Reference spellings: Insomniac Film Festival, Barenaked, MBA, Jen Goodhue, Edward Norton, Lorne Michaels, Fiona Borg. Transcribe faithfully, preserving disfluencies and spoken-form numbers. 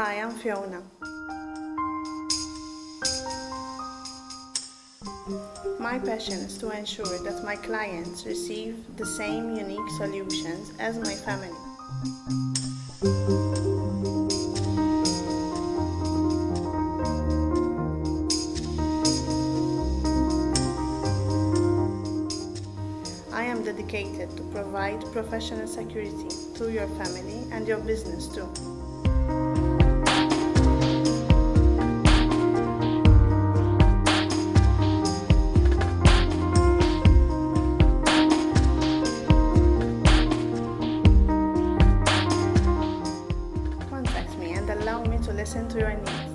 Hi, I'm Fiona. My passion is to ensure that my clients receive the same unique solutions as my family. I am dedicated to provide professional security to your family and your business too. Allow me to listen to your needs.